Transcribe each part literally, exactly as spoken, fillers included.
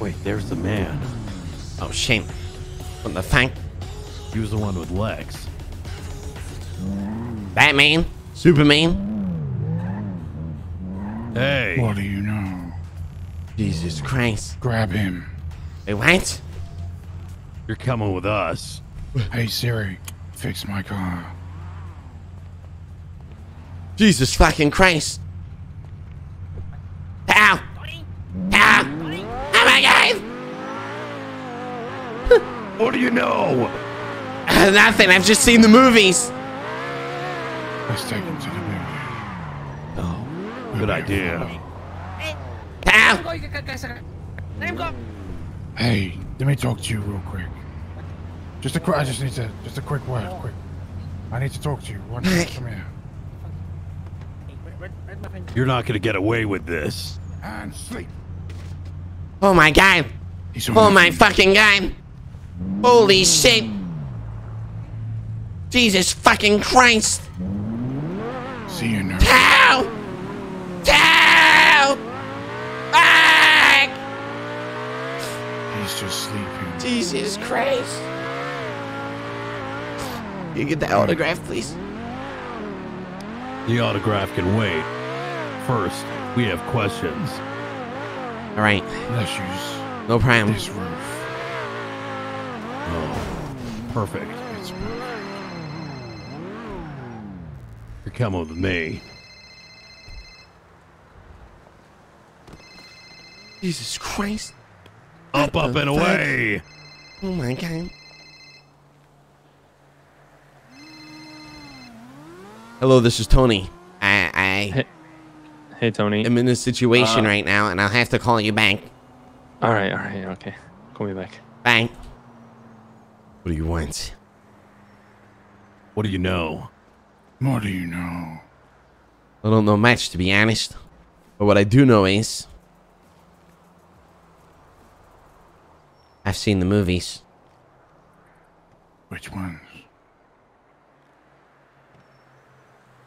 Wait, there's the man. Oh, shame. What the fuck? He was the one with legs. Batman? Superman? Hey. What do you know? Jesus Christ. Grab him. Hey, what? You're coming with us. Hey, Siri. Fix my car. Jesus fucking Christ. Ow! Ow! Oh my God! What do you know? Uh, nothing. I've just seen the movies. Let's take him to the movie. Oh, good idea. Ow! Hey, let me talk to you real quick. Just a quick. I just need to. Just a quick word. Quick. I need to talk to you. One minute, come here. You're not gonna get away with this. And sleep. Oh my God. Oh my fucking God. Holy shit. Jesus fucking Christ. See you now. Ow! Ow! Fuck! He's just sleeping. Jesus Christ. Can you get the autograph, please? The autograph can wait. First, we have questions. All right. Let's use no problem. This roof. Oh, perfect. It's perfect. You're coming with me. Jesus Christ! Up, what up, and fuck? Away! Oh my God! Hello, this is Tony. I, I hey, hey, Tony. I'm in this situation uh, right now, and I'll have to call you back. All right, all right, okay. Call me back. Bye. What do you want? What do you know? What do you know? I don't know much, to be honest. But what I do know is... I've seen the movies. Which ones?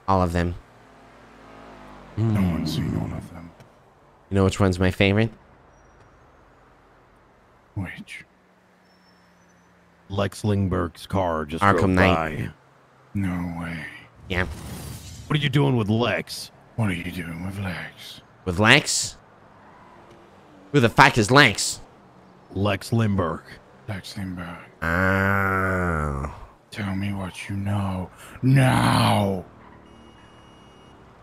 All of them. No one's seen all of them. You know which one's my favorite? Which? Lex Lingberg's car just Arkham Knight. No way. Yeah. What are you doing with Lex? What are you doing with Lex? With Lex? Who the fuck is Lex? Lex Lingberg. Lex Lingberg. Oh. Tell me what you know now.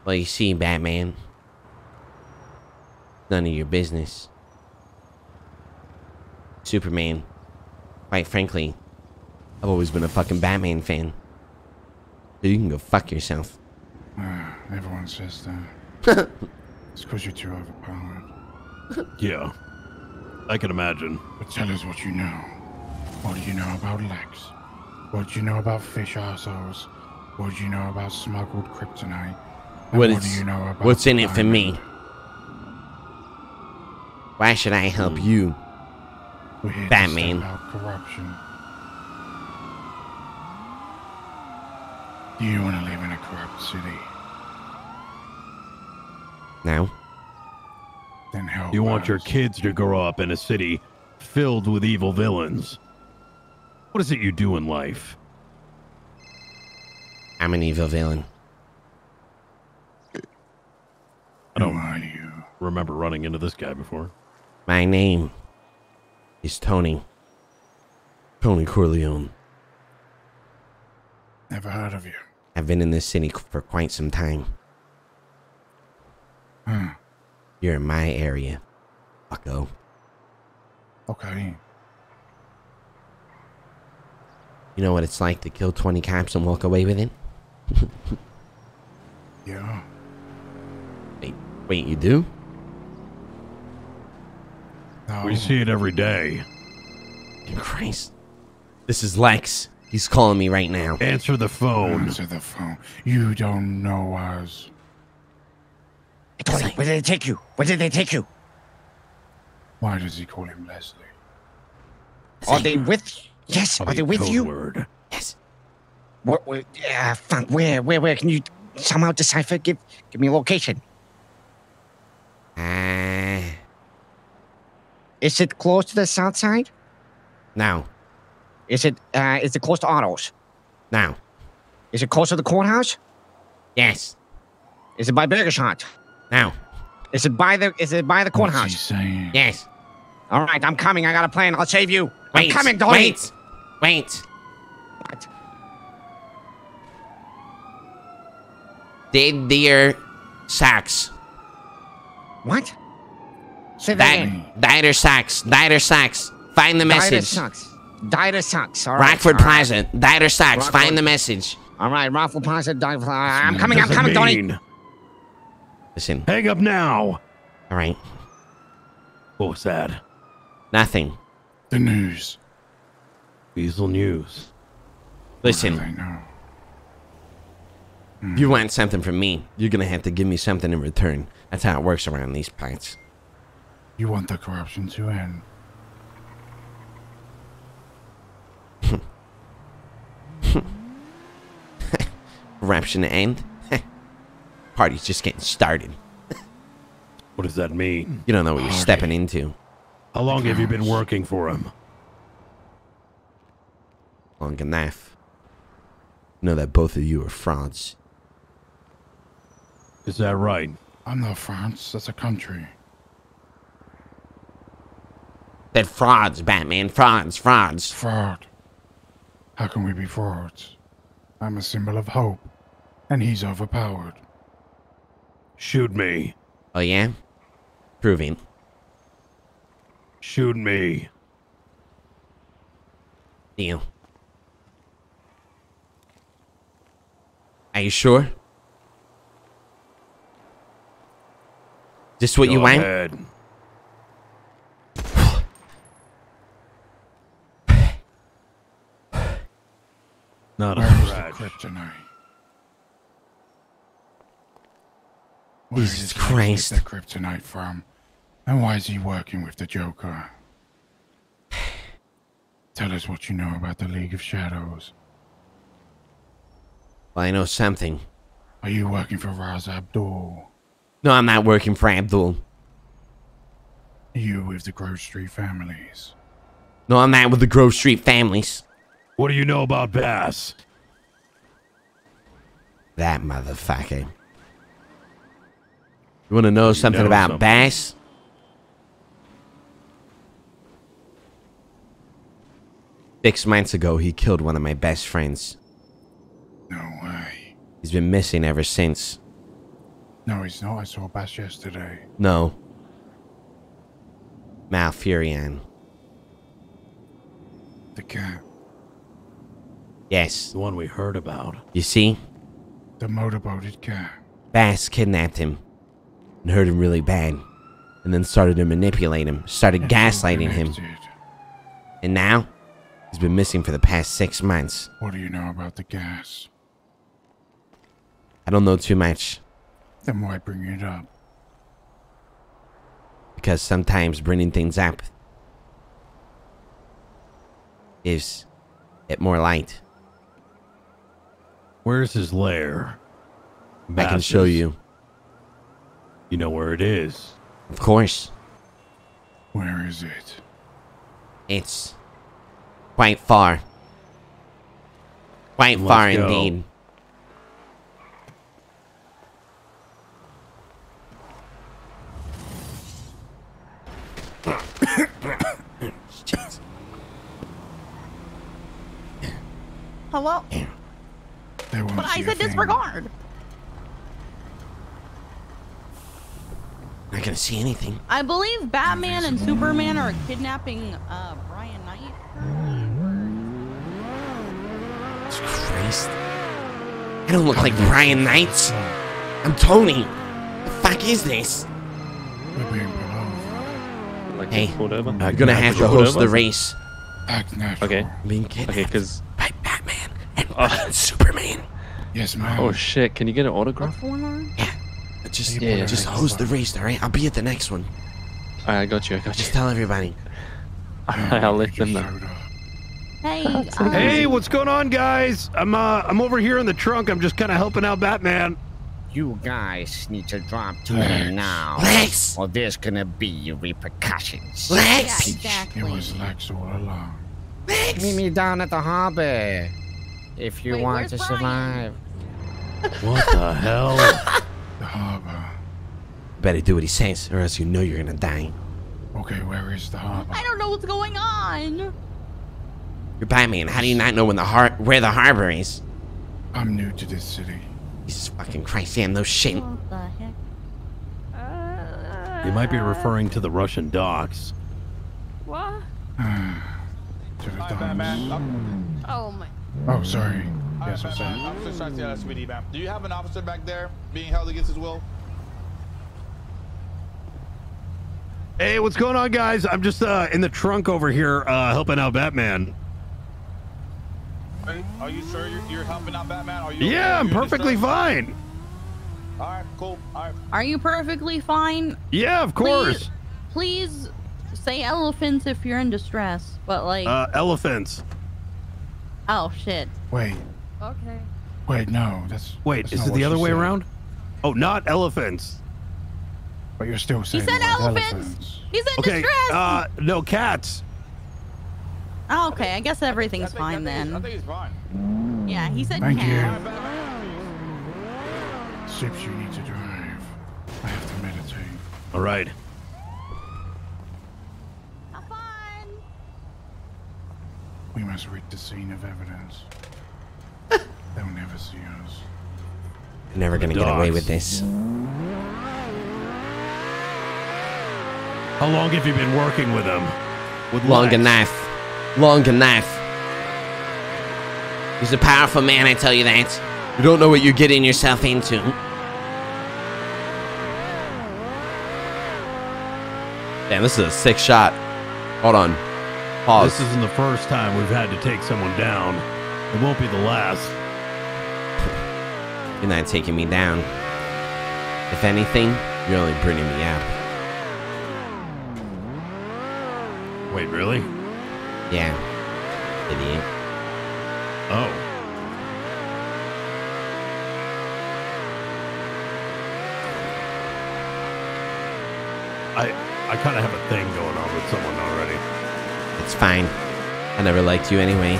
Well, you see, Batman, none of your business. Superman, quite frankly, I've always been a fucking Batman fan. So you can go fuck yourself. Uh, everyone says that. It's because you're too overpowered. Yeah, I can imagine. But tell us what you know. What do you know about Lex? What do you know about fish assholes? What do you know about smuggled kryptonite? What, what do you know about what's in it for me? Why should I help you, Batman? Corruption. Do you want to live in a corrupt city? No. Then help you us. Want your kids to grow up in a city filled with evil villains. What is it you do in life? I'm an evil villain. I don't remember running into this guy before. My name is Tony. Tony Corleone. Never heard of you. I've been in this city for quite some time. Hmm. You're in my area, fucko. Okay. You know what it's like to kill twenty cops and walk away with it? Yeah. Wait, you do? No. We see it every day. Christ. This is Lex. He's calling me right now. Answer the phone. Answer the phone. You don't know us. Tony, like, where did they take you? Where did they take you? Why does he call him Leslie? Is are they you? With Yes, are, are they with you? Word. Yes. What, what, uh, where, where, where? Can you somehow decipher? Give, give me a location. Is it close to the south side? No. Is it, uh, is it close to autos? No. Is it close to the courthouse? Yes. Is it by Burger Shot? No. Is it by the, is it by the courthouse? What's he saying? Yes. All right, I'm coming. I got a plan. I'll save you. Wait, I'm coming, Donnie. Wait. Wait. What? Did dear Sacks. What? Say that Di again. Dieter Sacks. Dieter Sacks. Find the message. Dieter Sacks. Dieter Sacks. All right. Rockford all right. Plaza. Dieter Sacks. Rockford. Find the message. All right. Rockford Plaza. Dieter Sacks. I'm coming. I'm coming, Donnie. Listen. Hang up now. All right. What was that? Nothing. The news. Weasel news. Listen. Mm. You want something from me, you're going to have to give me something in return. That's how it works around these parts. You want the corruption to end. Corruption to end? Party's just getting started. What does that mean? You don't know what you're Party. stepping into. How long have you been working for him? Long enough. I know that both of you are frauds. Is that right? I'm not frauds. That's a country. That frauds, Batman. Frauds, frauds. Fraud. How can we be frauds? I'm a symbol of hope, and he's overpowered. Shoot me. Oh, yeah? Proving. Shoot me. Deal. Are you sure? Just what Go you want? Ahead. Not a kryptonite. Jesus Christ. Where did he get the kryptonite from? And why is he working with the Joker? Tell us what you know about the League of Shadows. Well, I know something. Are you working for Ra's Abdul? No, I'm not working for Abdul. Are you with the Grove Street families? No, I'm not with the Grove Street families. What do you know about Bass? That motherfucker. You want to know you something know about something. Bass? Six months ago, he killed one of my best friends. No way. He's been missing ever since. No, he's not. I saw Bass yesterday. No. Malfurion. The cat. Yes. The one we heard about. You see? The motorboated cat. Bass kidnapped him. And hurt him really bad. And then started to manipulate him. Started and gaslighting him. And now? He's been missing for the past six months. What do you know about the gas? I don't know too much. Then why bring it up? Because sometimes bringing things up gives it more light. Where's his lair? I can show you. You know where it is? Of course. Where is it? It's... quite far. Quite Let's far go. indeed. Hello? But I said disregard. Not gonna see anything. I believe Batman and Superman are kidnapping uh, Brian Knight. Christ. I don't look like Brian Knight. I'm Tony. The fuck is this? Hey, I'm gonna have to host the race. Okay. Being kidnapped okay, cause... by Batman and uh, Superman. Yes, ma'am. Oh shit! Can you get an autograph? Yeah. Just, yeah, just yeah, host the race, all right? I'll be at the next one. All right, I got you. I got you. Just tell everybody. All right, I'll let them know. Hey, um, hey, what's going on, guys? I'm uh, I'm over here in the trunk. I'm just kind of helping out Batman. You guys need to drop Tony now, Lex. or there's gonna be repercussions. Lex! Yeah, exactly. It was Lex all along. Lex! Meet me down at the harbor if you Wait, want to survive. Brian? What the hell? The harbor. Better do what he says, or else you know you're gonna die. Okay, where is the harbor? I don't know what's going on. You're Batman. How do you not know when the har where the harbor is? I'm new to this city. Jesus fucking Christ, damn, no shit. What the heck? Uh, you might be referring to the Russian docks. What? To the docks. Oh my. Oh, sorry. Yes, I'm sorry. Officer Shotzi, sweetie, ma'am. Do you have an officer back there being held against his will? Hey, what's going on, guys? I'm just uh, in the trunk over here uh, helping out Batman. Are you sure you're, you're helping out Batman? Are you yeah, okay? I'm perfectly fine. All right, cool. All right. Are you perfectly fine? Yeah, of course. Please, please say elephants if you're in distress, but like... Uh, elephants. Oh, shit. Wait. Okay. Wait, no. That's, Wait, that's is it the other way said. around? Oh, not elephants. But you're still saying... He said elephants. elephants. He's in okay, distress. Uh, no, cats. Oh, okay, I, think, I guess everything's I think, fine I then. I think he's fine. Yeah, he said Thank cat. you. Ships you need to drive. I have to meditate. All right. Have fun. We must reach the scene of evidence. They'll never see us. They're never going to get away with this. How long have you been working with them? With long enough. Long enough. He's a powerful man, I tell you that. You don't know what you're getting yourself into. Damn, this is a sick shot. Hold on. Pause. This isn't the first time we've had to take someone down. It won't be the last. You're not taking me down. If anything, you're only bringing me out. Wait, really? Yeah, idiot. Oh. I I kind of have a thing going on with someone already. It's fine. I never liked you anyway.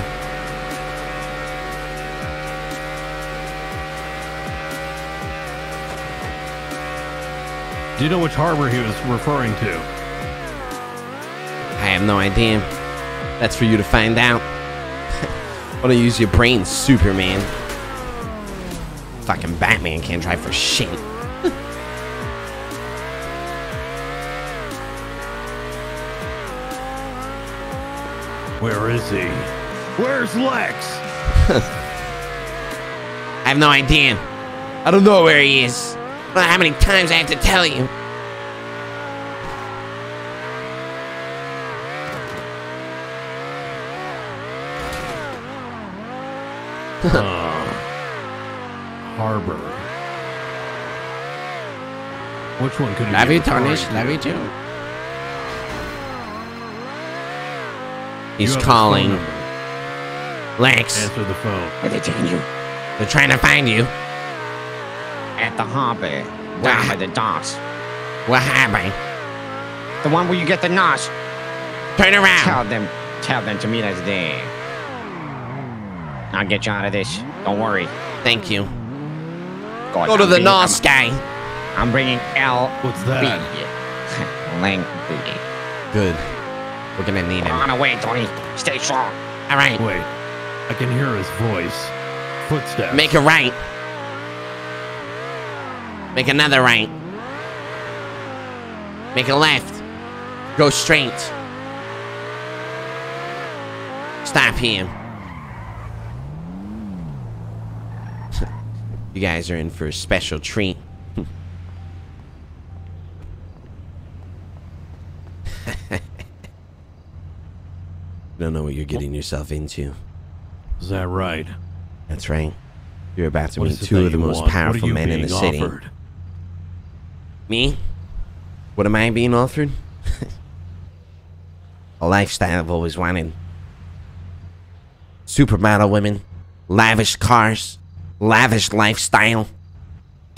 Do you know which harbor he was referring to? I have no idea. That's for you to find out. Wanna use your brain, Superman. Fucking Batman can't drive for shit. Where is he? Where's Lex? I have no idea. I don't know where he is. I don't know how many times I have to tell you. uh, harbor. Which one could Love you tarnish? Love you too. He's you calling. Lex. Answer the phone. Are they taking you? They're trying to find you. At the harbor. Down by the docks. What harbor? The one where you get the notch. Turn around. Tell them. Tell them to meet us there. I'll get you out of this. Don't worry. Thank you. God, Go to I'm the N O S guy. I'm bringing L. What's that? Lang booty. Good. We're gonna need him. On away, Tony. Stay strong. All right. Wait. I can hear his voice. Footsteps. Make a right. Make another right. Make a left. Go straight. Stop him. You guys are in for a special treat. You don't know what you're getting yourself into. Is that right? That's right. You're about to what meet two of the most want? powerful men in the city. Offered? Me? What am I being offered? A lifestyle I've always wanted. Supermodel women, lavish cars, lavish lifestyle.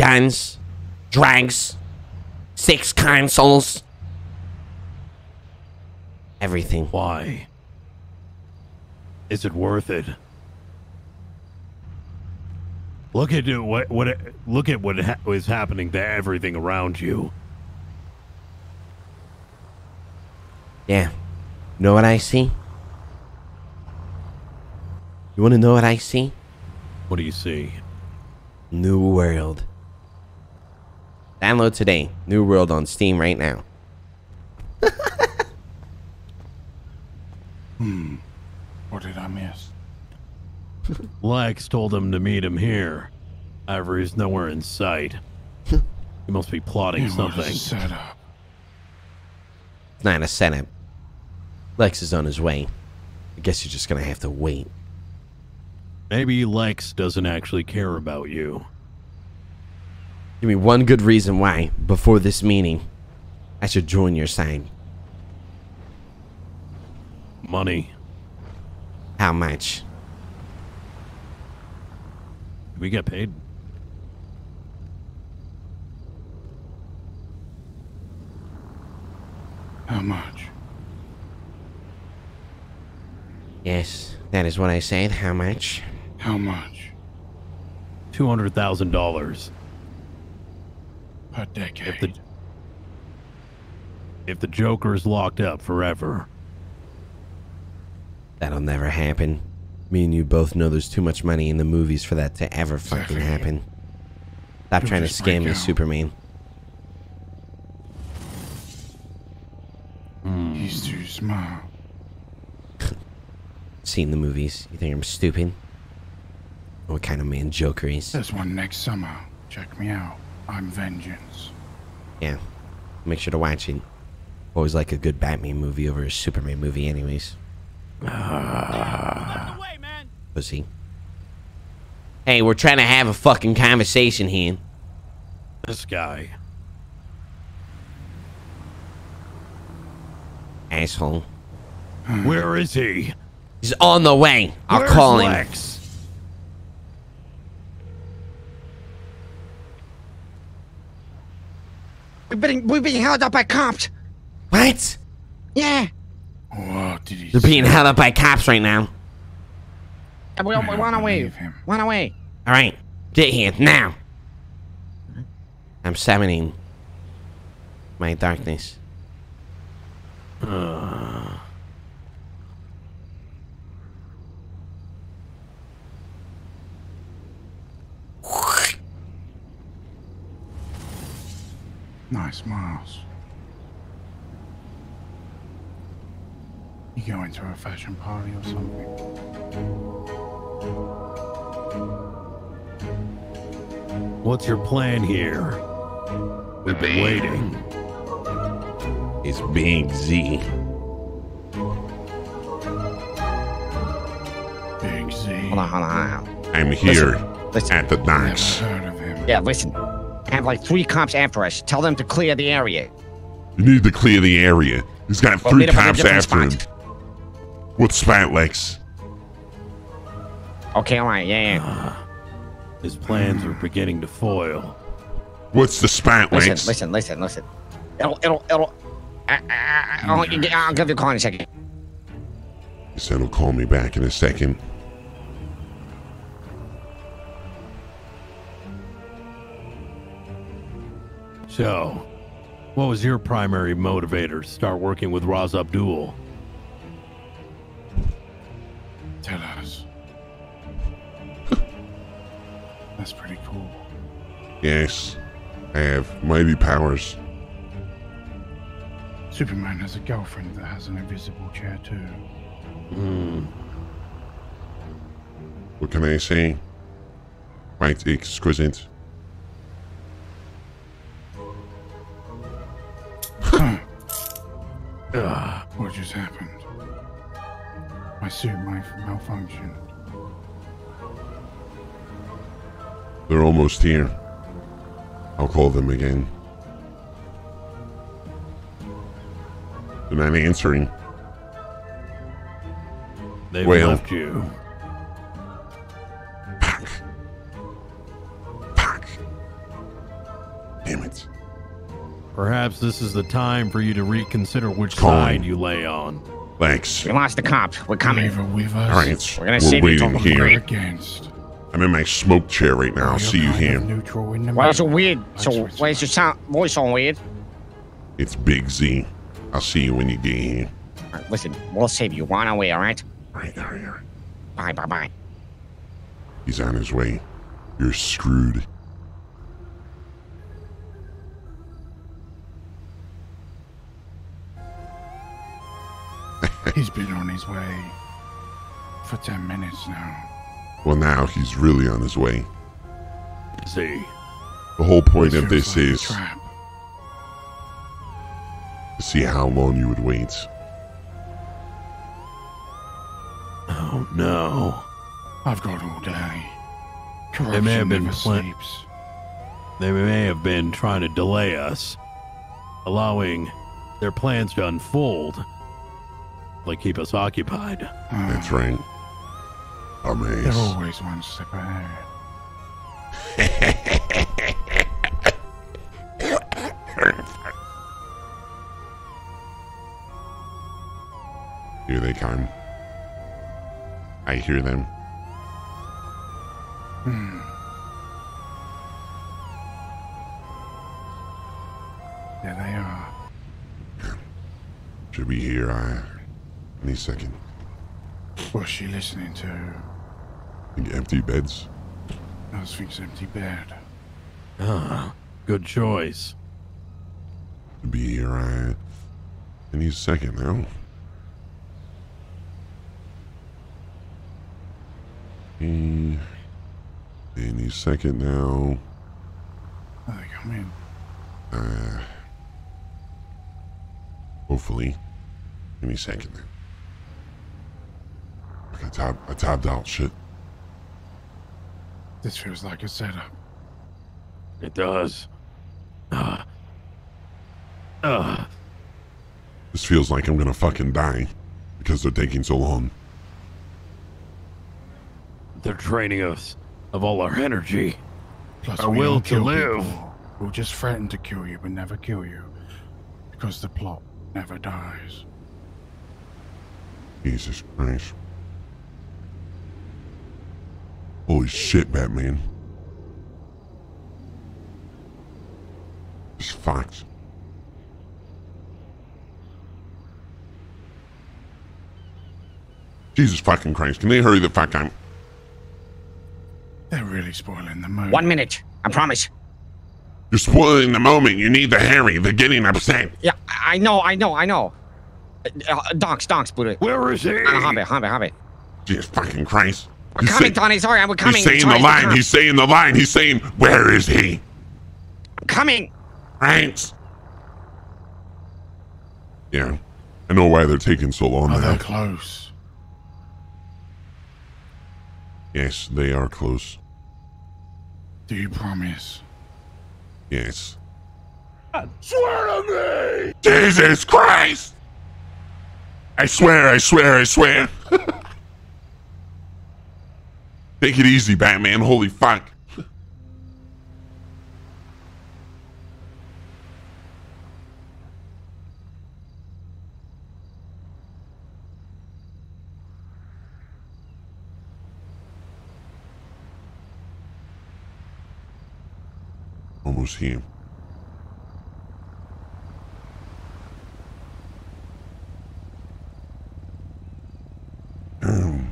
guns, drugs, six consoles, everything. Why? Is it worth it? Look at what what look at what ha is happening to everything around you. Yeah. Know what I see? You want to know what I see? What do you see? New World. Download today. New World on Steam right now. Hmm. What did I miss? Lex told him to meet him here. However, he's nowhere in sight. He must be plotting it something. Was a setup. It's not a setup. Lex is on his way. I guess you're just gonna have to wait. Maybe Lex doesn't actually care about you. Give me one good reason why, before this meeting, I should join your side. Money. How much? We get paid. How much? Yes, that is what I said. How much? How much? Two hundred thousand dollars. A decade. If the, if the Joker is locked up forever, that'll never happen. Me and you both know there's too much money in the movies for that to ever fucking happen. Stop trying to scam me, Superman. Mm. He's too smart. Seen the movies. You think I'm stupid? What kind of man Joker is? There's one next summer. Check me out. I'm Vengeance. Yeah. Make sure to watch it. Always like a good Batman movie over a Superman movie anyways. Ah. Pussy. Hey, we're trying to have a fucking conversation here. This guy. Asshole. Where is he? He's on the way. I'll Where's call him. Lex? We've been, we've been held up by cops. What? Yeah. What did he They're say? Being held up by cops right now. And we, we want to wave him. Want to wave. All right, get here now. I'm summoning my darkness. Uh. Nice, Miles. You going to a fashion party or something? What's your plan here? We've been waiting. It's Big Z. Big Z. Hold on, hold on, hold on. I'm here listen, listen. at the docks. Yeah, listen. I have like three cops after us. Tell them to clear the area. You need to clear the area. He's got we'll three cops after spot. him. What spot, Lex? Okay, all right, yeah, yeah. His plans are beginning to foil. What's the spot, Lex? Listen, listen, listen, listen. It'll, it'll, it'll. I, I, I'll, I'll give you a call in a second. He said he'll call me back in a second. So, what was your primary motivator to start working with Ra's Abdul? Tell us. That's pretty cool. Yes, I have mighty powers. Superman has a girlfriend that has an invisible chair too. Hmm. What can I say? Quite exquisite. uh, what just happened? My suit might malfunction. They're almost here. I'll call them again. They're not answering. They've well. left you. Pack. Pack. Perhaps this is the time for you to reconsider which Fine. side you lay on. Thanks. We lost the cop. We're coming. Leave it with us. All right. We're, gonna We're save waiting here. Against. I'm in my smoke chair right now. We're See you here. Why is it weird? So why is your sound voice all weird? It's Big Z. I'll see you when you get here. All right, listen, we'll save you. We're on our way, all right? All right, all right, all right. Bye, bye, bye. He's on his way. You're screwed. He's been on his way for ten minutes now. Well, now he's really on his way. See, the whole point of this is to see how long you would wait. Oh no! I've got all day. Corruption they may have been sleeps. They may have been trying to delay us, allowing their plans to unfold. They keep us occupied. Oh. That's right. Amazing. They're always one step ahead. Here they come. I hear them. Hmm. There they are. Should be here. I. Any second. What's she listening to? The empty beds. Nothing's empty bed. Ah, good choice. Be here I... any second now. Any, any second now. Oh, they come in. Uh, hopefully, any second now. I tabbed, I tabbed out shit. This feels like a setup. It does. Uh, uh. This feels like I'm gonna fucking die because they're taking so long. They're draining us of all our energy. Plus our will to live. We'll just threaten to kill you but never kill you because the plot never dies. Jesus Christ. Holy shit, Batman. It's fucked. Jesus fucking Christ, can they hurry the fuck up? They're really spoiling the moment. One minute, I promise. You're spoiling the moment, you need to hurry, they're getting upset. Yeah, I know, I know, I know. Uh, donks, donks, Buddha. Where is he? Uh, Hobbit, Hobbit, Hobbit. Jesus fucking Christ. We're He's coming, say, Donnie. Sorry, I'm coming. He's saying Tony's the line. Coming. He's saying the line. He's saying, where is he? I'm coming. Right. Yeah. I know why they're taking so long. Oh, they're close. Yes, they are close. Do you promise? Yes. God, swear to me! Jesus Christ! I swear, I swear, I swear. Take it easy, Batman. Holy fuck. Almost here. Um.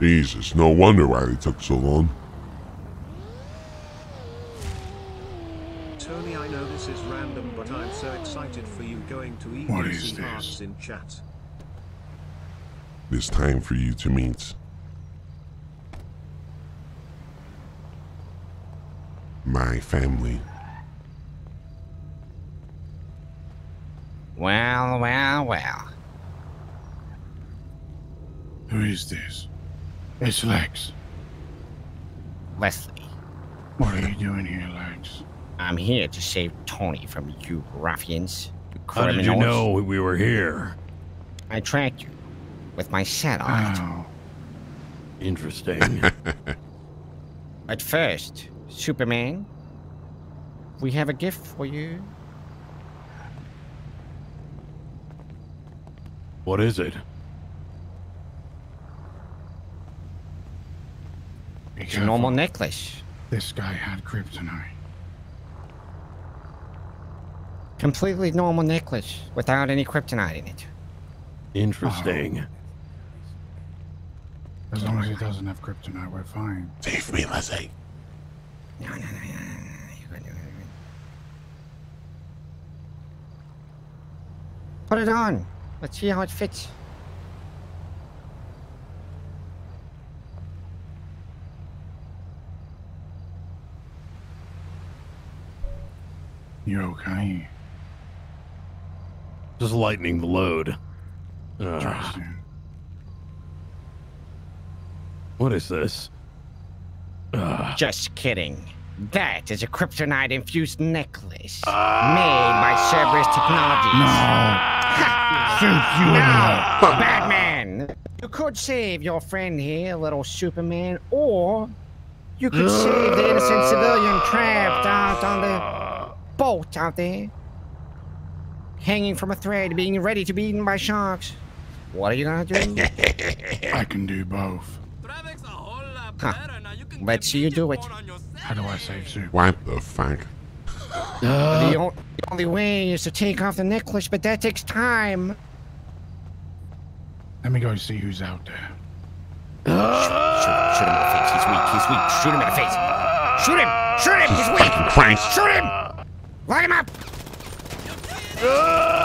Jesus, no wonder why they took so long. Tony, I know this is random, but I'm so excited for you going to eat what is this? Hearts in chat. It's time for you to meet my family. Well, well, well. Who is this? It's Lex. Leslie. What are you doing here, Lex? I'm here to save Tony from you ruffians. criminals. How did you know we were here? I tracked you with my set on it. Oh. Interesting. But first, Superman, we have a gift for you. What is it? It's a normal necklace. This guy had kryptonite. Completely normal necklace without any kryptonite in it. Interesting. Oh. As long as it doesn't have kryptonite, we're fine. Save me, let's say. No, no, no, no, no, no. Put it on. Let's see how it fits. You're okay. Just lightening the load. Uh, what is this? Uh, Just kidding. That is a kryptonite-infused necklace uh, made by Cerberus Technologies. No. you, you no. But Batman, you could save your friend here, little Superman, or you could uh, save the innocent civilian trapped out on the boat out there, hanging from a thread, being ready to be eaten by sharks. What are you gonna do? I can do both. Huh. Let's see you do it. How do I save you? What the fuck? Uh, the, the only way is to take off the necklace, but that takes time. Let me go see who's out there. Uh, shoot, shoot, shoot him in the face. He's weak. He's weak. Shoot him in the face. Shoot him. Shoot him. He's weak. Christ. Shoot him. Light him up! He's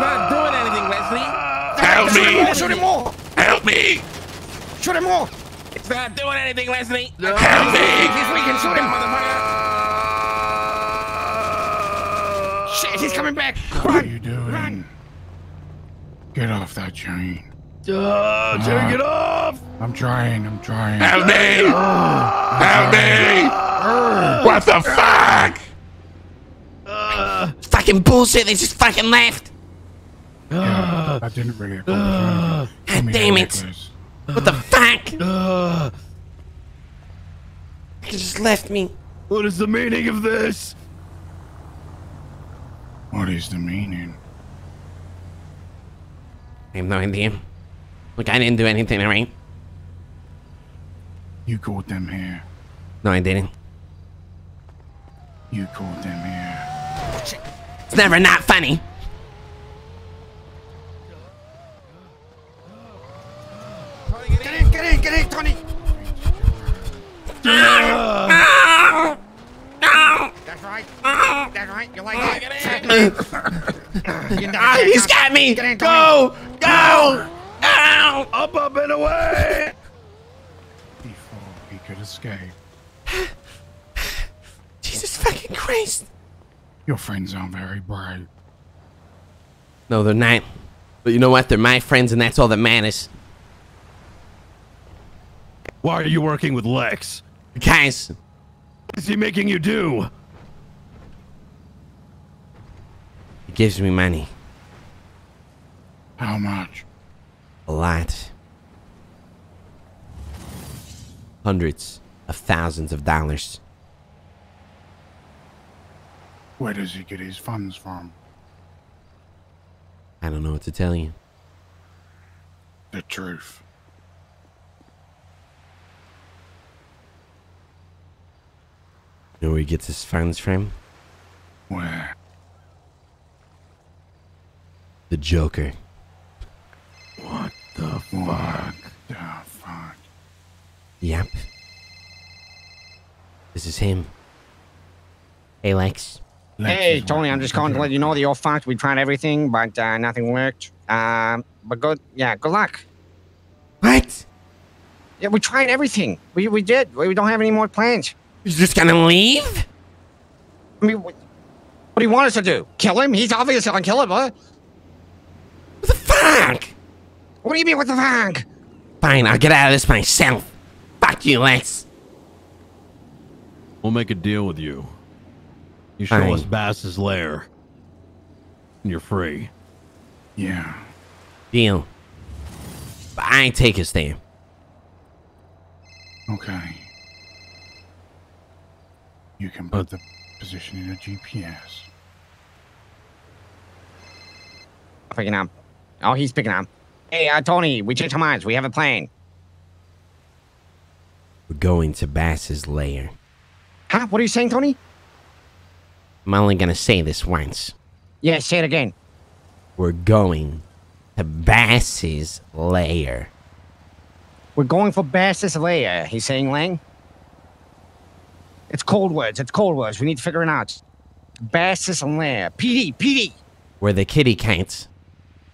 not doing anything, Leslie. Help me! Shoot him more! Help me! Shoot him more! It's not doing anything, Leslie. Help, Help me! He's weak and shoot him, motherfucker! Shit, he's coming back! Run. What are you doing? Run. Get off that chain! Uh, take uh, it off! I'm trying. I'm trying. Help me! Uh, Help me! Uh, what the uh, fuck? Fucking bullshit, they just fucking left. Yeah, I didn't really accomplish uh, anything. God damn it. Uh, what the fuck? Uh, they just left me. What is the meaning of this? What is the meaning? I have no idea. Look, I didn't do anything, alright? You called them here. No, I didn't. You called them here. It's never not funny. Get in, get in, get in, Tony! No! No! That's right. That's right. You like that? Get in. Get in. Oh, he's got me! Get in, go! Go! Ow! Up, up, and away! Before he could escape. Jesus fucking Christ! Your friends aren't very bright. No, they're not. But you know what? They're my friends, and that's all that matters. Why are you working with Lex? Guys. What is he making you do? He gives me money. How much? A lot. Hundreds of thousands of dollars. Where does he get his funds from? I don't know what to tell you. The truth. You know where he gets his funds from? Where? The Joker. What the fuck? What the fuck? Yep. This is him. Hey, Lex. Lex hey, Tony, I'm just calling to let you know that you're fucked. We tried everything, but uh, nothing worked. Um, but good, yeah, good luck. What? Yeah, we tried everything. We we did. We don't have any more plans. You're just gonna leave? I mean, what, what do you want us to do? Kill him? He's obviously gonna kill him, huh? What the fuck? What do you mean, what the fuck? Fine, I'll get out of this myself. Fuck you, Lex. We'll make a deal with you. You show Fine. us Bass's lair. and you're free. Yeah. Deal. But I ain't take his stand. Okay. You can put the position in a G P S. I'm picking up. Oh, he's picking up. Hey, uh, Tony, we changed our minds. We have a plan. We're going to Bass's lair. Huh? What are you saying, Tony? I'm only gonna say this once. Yeah, say it again. We're going to Bass's lair. We're going for Bass's lair, he's saying, Lang? It's cold words, it's cold words. We need to figure it out. Bass's lair. P D, P D! Where the kitty cats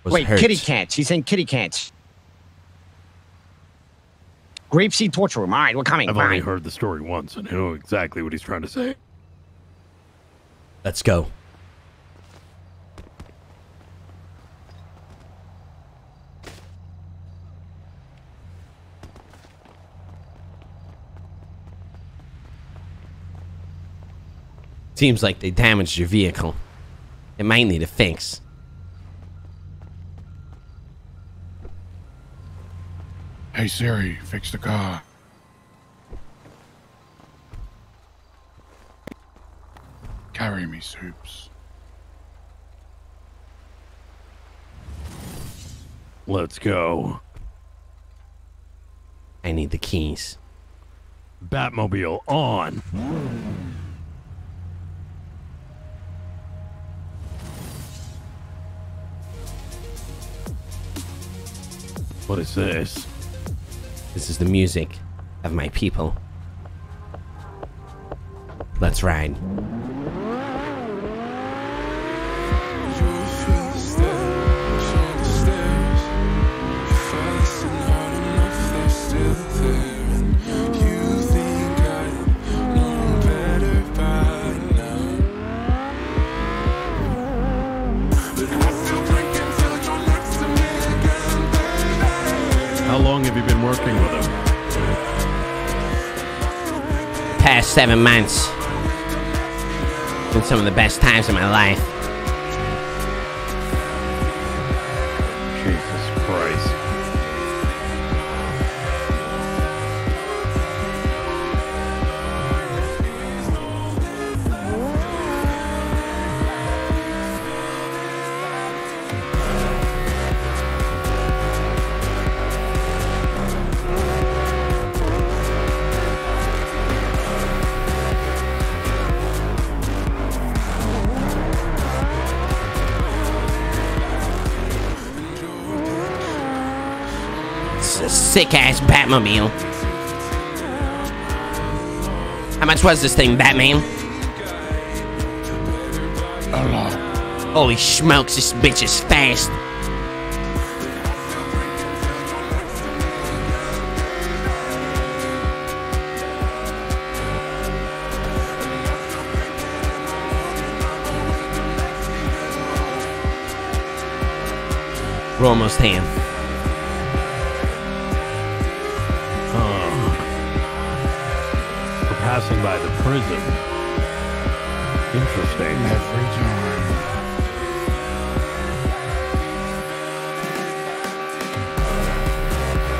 was Wait, hurt. kitty cats. He's saying kitty cats. Grapeseed torture room. All right, we're coming. I've Bye. only heard the story once and I know exactly what he's trying to say. Let's go. Seems like they damaged your vehicle. It might need a fix. Hey Siri, fix the car. Carry me, Soups. Let's go. I need the keys. Batmobile on. What is this? This is the music of my people. Let's ride. Past seven months. It's been some of the best times of my life. Jesus Sick-ass Batmobile. How much was this thing, Batman? A lot. Holy smokes, this bitch is fast. We're almost there. Passing by the prison. Interesting. Every time.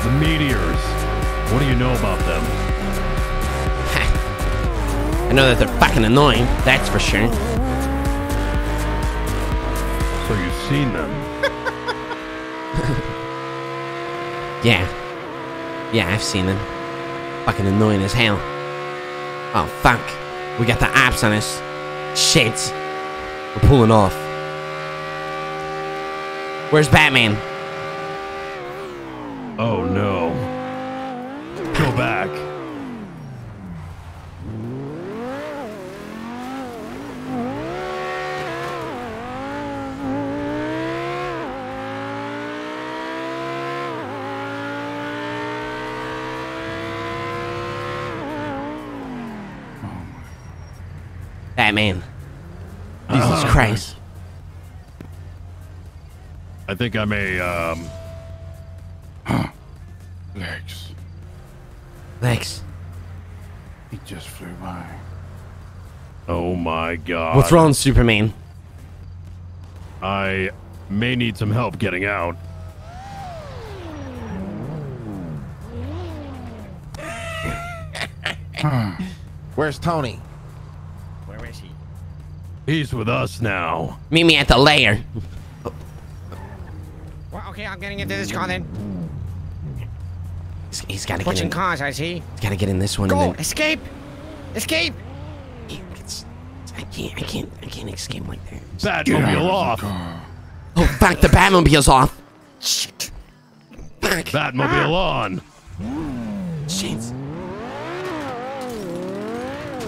The meteors. What do you know about them? I know that they're fucking annoying, that's for sure. So you've seen them? Yeah. Yeah, I've seen them. Fucking annoying as hell. Oh, fuck. We got the apps on us. Shit. We're pulling off. Where's Batman? Oh, no. Go back. Batman. Jesus uh, Christ. I think I'm a, um... Huh. Lex. Lex. He just flew by. Oh my god. What's wrong, Superman? I may need some help getting out. Where's Tony? Where is he? He's with us now. Meet me at the lair. Well, okay, I'm getting into this car then. He's, he's got to get in. cars, I see. He's got to get in this one. Go, and then... escape, escape. I can't, I can't, I can't escape like that. Batmobile off. Oh, fuck, the Batmobile's off. Shit. Fuck. Batmobile on. Shit.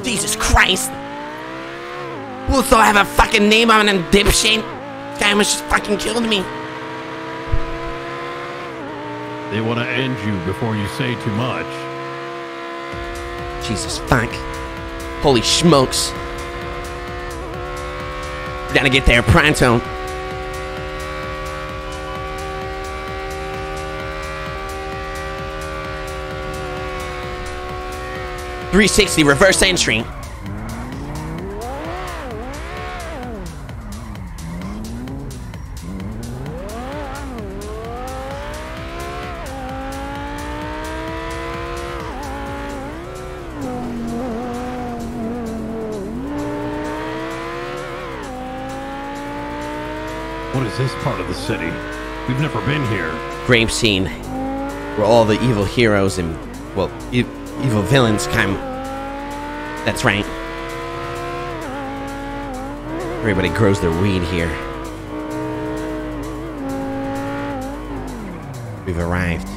Jesus Christ. We'll still have a fucking name on him, dipshit. Guy was just fucking killed me. They want to end you before you say too much. Jesus fuck. Holy smokes. Gotta get there pronto. three sixty reverse entry. This part of the city, we've never been here. Grave scene, where all the evil heroes and well, e evil villains come. That's right. Everybody grows their weed here. We've arrived.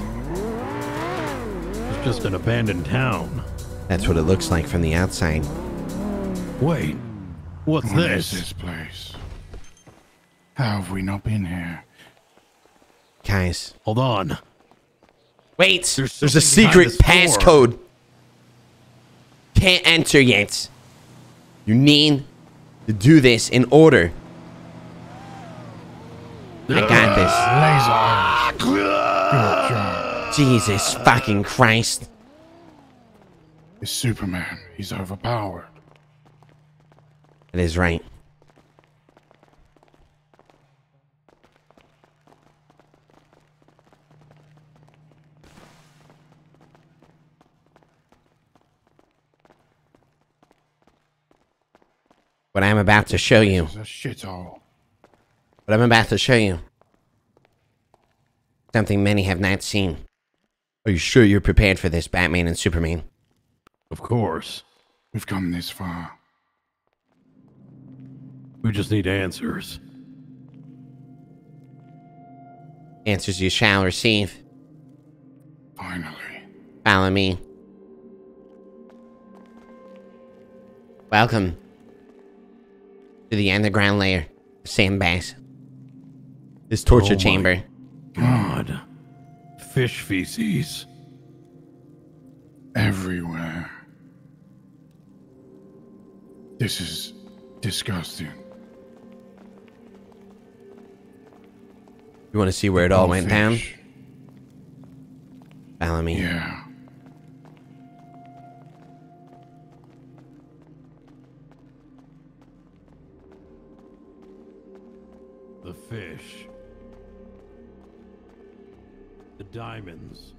It's just an abandoned town. That's what it looks like from the outside. Wait, what's what this? Is this place? How have we not been here? Guys, hold on. Wait, there's, there's a secret passcode. Can't enter yet. You need to do this in order. Uh, I got this. Laser. Good job. Jesus fucking Christ. It's Superman. He's overpowered. It is right. What I'm about to show you. This is a shithole. What I'm about to show you. Something many have not seen. Are you sure you're prepared for this, Batman and Superman? Of course. We've come this far. We just need answers. Answers you shall receive. Finally. Follow me. Welcome to the underground lair of sandbags. This torture oh chamber. God. Fish feces. Everywhere. This is disgusting. You want to see where it all oh, went fish. down? Follow me. Yeah. The fish, the diamonds,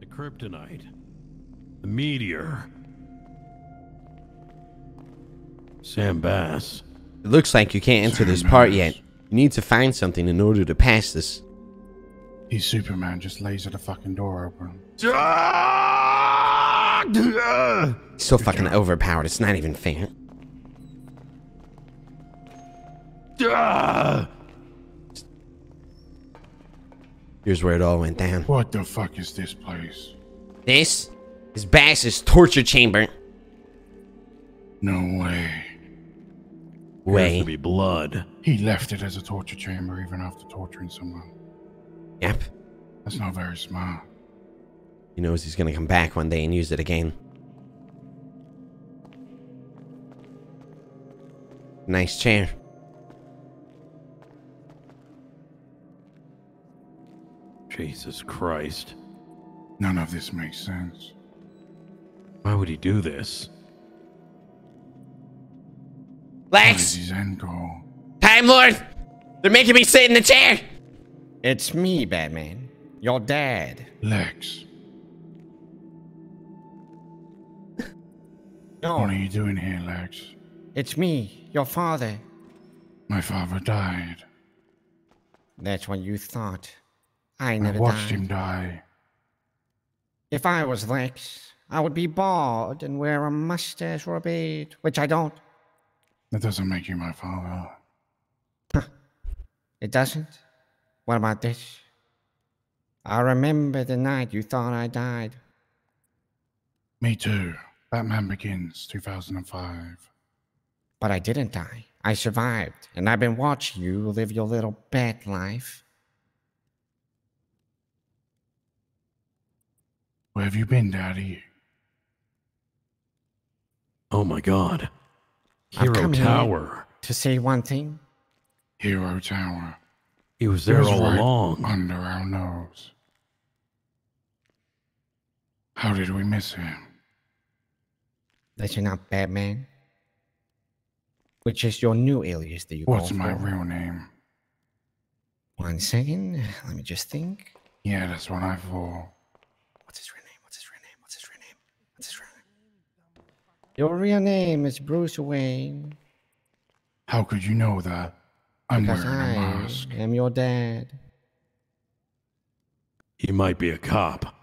the kryptonite, the meteor, Sam Bass. It looks like you can't enter Sam this Bass. part yet. You need to find something in order to pass this. He's Superman, just laser the fucking door open. He's so fucking overpowered, it's not even fair. Here's where it all went down. What the fuck is this place? This is Bass's torture chamber. No way. Way. Has to be blood. He left it as a torture chamber even after torturing someone. Yep. That's not very smart. He knows he's gonna come back one day and use it again. Nice chair. Jesus Christ. None of this makes sense. Why would he do this? Lex! What is his end goal? Time Lord! They're making me sit in the chair. It's me, Batman. Your dad. Lex. No. What are you doing here, Lex? It's me, your father. My father died. That's what you thought. I never died. I watched died. him die. If I was Lex, I would be bald and wear a mustache or a beard, which I don't. That doesn't make you my father. Huh. It doesn't? What about this? I remember the night you thought I died. Me too. Batman Begins, two thousand five. But I didn't die. I survived, and I've been watching you live your little bat life. Where have you been, Daddy? Oh my God. Hero Tower. To say one thing. Hero Tower. He was there all right along. Under our nose. How did we miss him? That you're not Batman. Which is your new alias that you call for. What's my real name? One second. Let me just think. Yeah, that's what I thought. What's his real name? What's his real name? What's his real name? What's his real name? Your real name is Bruce Wayne. How could you know that? I'm because wearing a mask. I am your dad. He might be a cop.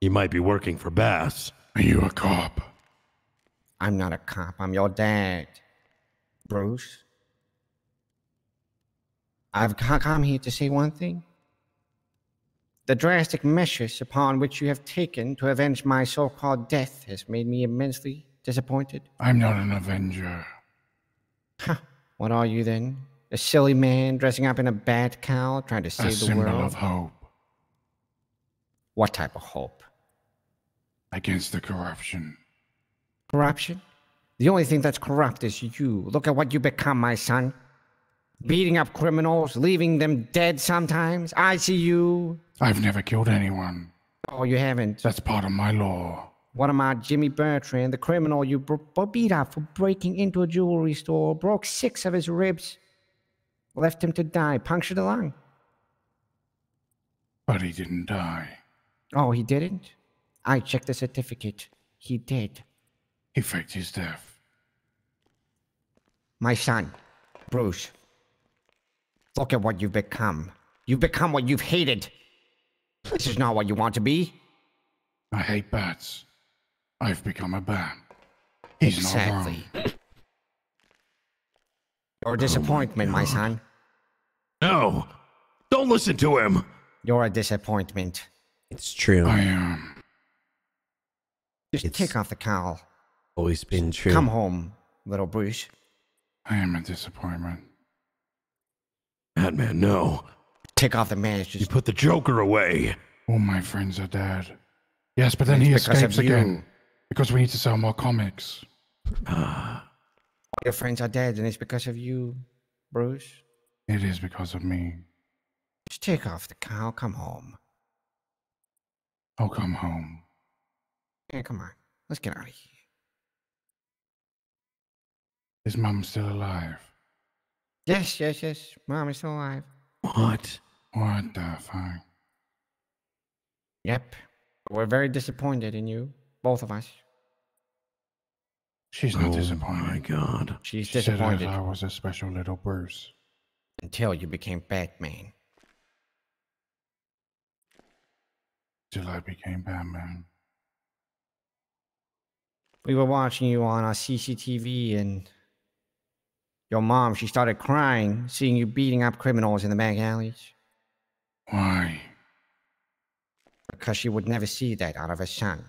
He might be working for Bass. Are you a cop? I'm not a cop. I'm your dad, Bruce. I've come here to say one thing. The drastic measures upon which you have taken to avenge my so-called death has made me immensely disappointed. I'm not an avenger. Huh. What are you then? A silly man dressing up in a bat cowl trying to save the world? A symbol of hope. What type of hope? Against the corruption. Corruption? The only thing that's corrupt is you. Look at what you become, my son. Beating up criminals, leaving them dead sometimes. I see you. I've never killed anyone. Oh, you haven't? That's part of my law. What about Jimmy Bertrand, the criminal you b b beat up for breaking into a jewelry store, broke six of his ribs, left him to die, punctured a lung? But he didn't die. Oh, he didn't? I checked the certificate. He did. He faked his death. My son, Bruce. Look at what you've become. You've become what you've hated. This is not what you want to be. I hate bats. I've become a bat. He's exactly. not wrong. Your disappointment, oh my, my son. No! Don't listen to him! You're a disappointment. It's true. I am. Just it's take off the cowl. Always been true. Come home, little Bruce. I am a disappointment. Batman, no. Take off the mask. Just... You put the Joker away. All my friends are dead. Yes, but then it's he escapes again. Because we need to sell more comics. All your friends are dead, and it's because of you, Bruce. It is because of me. Just take off the cowl. Come home. I'll come home. Yeah, come on. Let's get out of here. Is Mum still alive? Yes, yes, yes. Mom is still alive. What? What the fuck? Yep. We're very disappointed in you. Both of us. She's not oh disappointed. Oh my God. She's she disappointed. Said I was a special little Bruce. Until you became Batman. Till I became Batman. We were watching you on our C C T V and... Your mom, she started crying, seeing you beating up criminals in the back alleys. Why? Because she would never see that out of her son.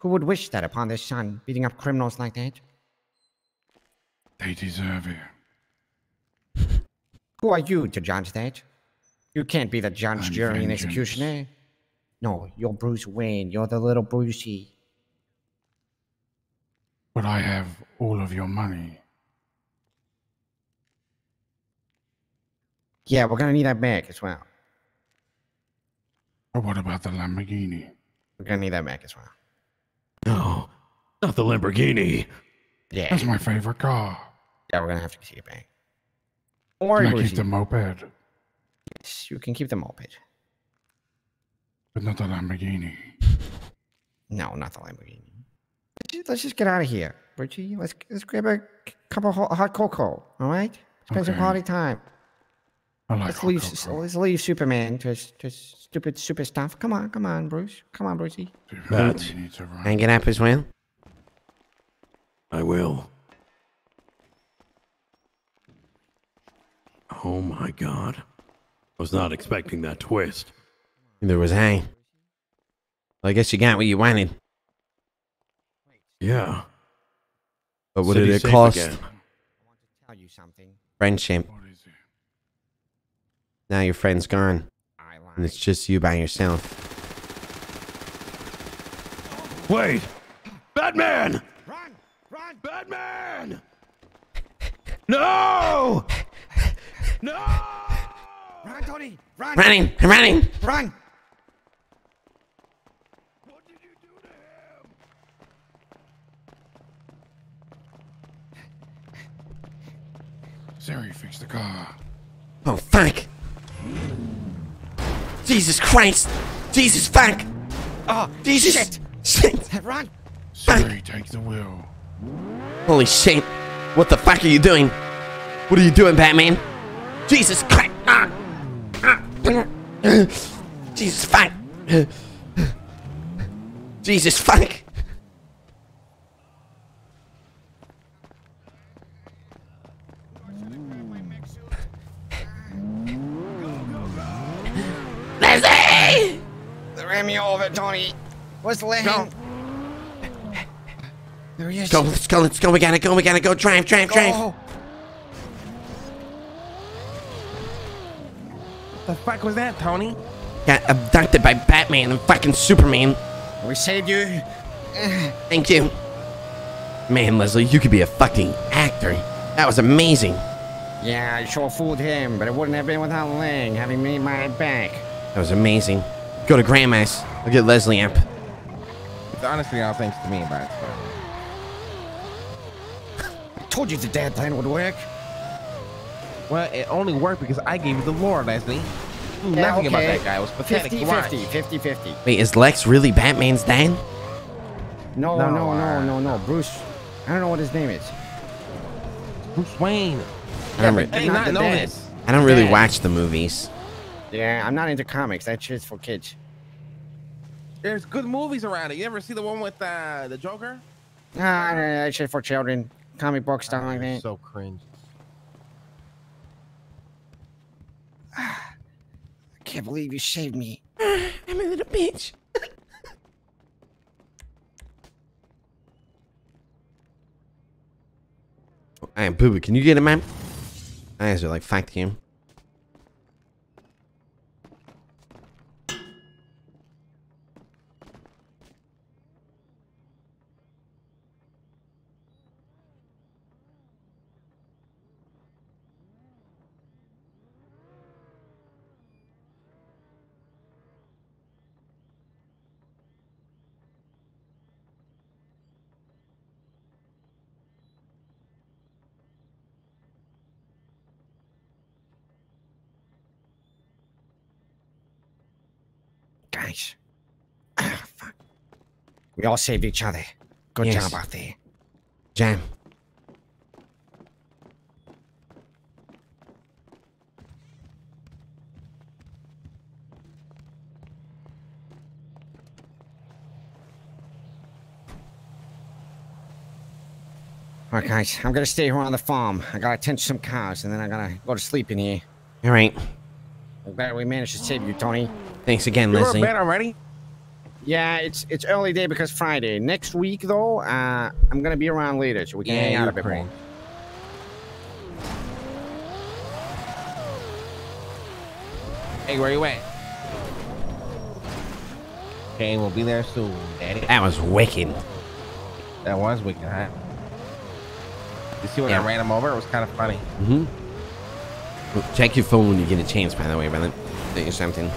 Who would wish that upon their son, beating up criminals like that? They deserve it. Who are you to judge that? You can't be the judge, jury, and executioner. No, you're Bruce Wayne. You're the little Brucey. But I have all of your money. Yeah, we're gonna need that back as well. But what about the Lamborghini? We're gonna need that back as well. No, not the Lamborghini. Yeah. That's my favorite car. Yeah, we're gonna have to see it back. Don't worry, Can I keep the moped? Yes, you can keep the moped. But not the Lamborghini. No, not the Lamborghini. Let's just get out of here, Richie. Let's let's grab a cup of hot cocoa. All right, spend okay. some party time. I like let's hot leave. Cocoa. Let's leave Superman to to stupid super stuff. Come on, come on, Bruce. Come on, Brucey. But hang it up as well. I will. Oh my God! I was not expecting that twist. Neither was I. Well, I guess you got what you wanted. Yeah. But what did it cost? I want to tell you something. Friendship. Now your friend's gone. And it's just you by yourself. Wait! Batman! Run! Run! Batman! No! No! Run, Tony! Run! Running! I'm running! Run! Siri, fix the car. Oh, fuck. Jesus Christ. Jesus, fuck. Oh, Jesus. Shit. Shit. Run. Siri, take the wheel. Holy shit. What the fuck are you doing? What are you doing, Batman? Jesus Christ. Ah. Ah. Jesus, fuck. Jesus, fuck. Tony, what's the land? There he is. Go, let's go, let's go. We gotta go, we gotta go. Drive, drive, go. drive. What the fuck was that, Tony? Got abducted by Batman and fucking Superman. We saved you. Thank you. Man, Leslie, you could be a fucking actor. That was amazing. Yeah, I sure fooled him, but it wouldn't have been without Lang having me my back. That was amazing. Go to Grandma's. I'll get Leslie up. It's honestly all thanks to me, but it's fine. I told you the dad plan would work. Well, it only worked because I gave you the lore, Leslie. You knew yeah, nothing okay. about that guy. It was pathetic. fifty fifty, fifty fifty. Wait, is Lex really Batman's dad? No, no, no, uh, no, no, no. Bruce. I don't know what his name is. Bruce Wayne. I don't, re I not know this. I don't really dad. watch the movies. Yeah, I'm not into comics. That shit's for kids. There's good movies around it. You ever see the one with uh, the Joker? Nah, that shit for children. Comic books, stuff oh, like that. So cringe. Ah, I can't believe you shaved me. Ah, I'm a little bitch. oh, I am Boo-Boo. Can you get him, man? My eyes are like fucked him. Nice. Ah, fuck. We all saved each other. Good yes. job out there. Jam. All right, guys. I'm gonna stay here on the farm. I gotta tend to some cows, and then I gotta go to sleep in here. All right. I'm glad we managed to save you, Tony. Thanks again, You're Leslie. You're in bed already? Yeah, it's it's early day because Friday. Next week, though, uh, I'm going to be around later, so we can yeah, hang out a bit cool. more. Hey, where you at? Okay, we'll be there soon, Daddy. That was wicked. That was wicked, huh? You see when yeah. I ran him over? It was kind of funny. Mm-hmm. Check your phone when you get a chance, by the way, brother. Or something.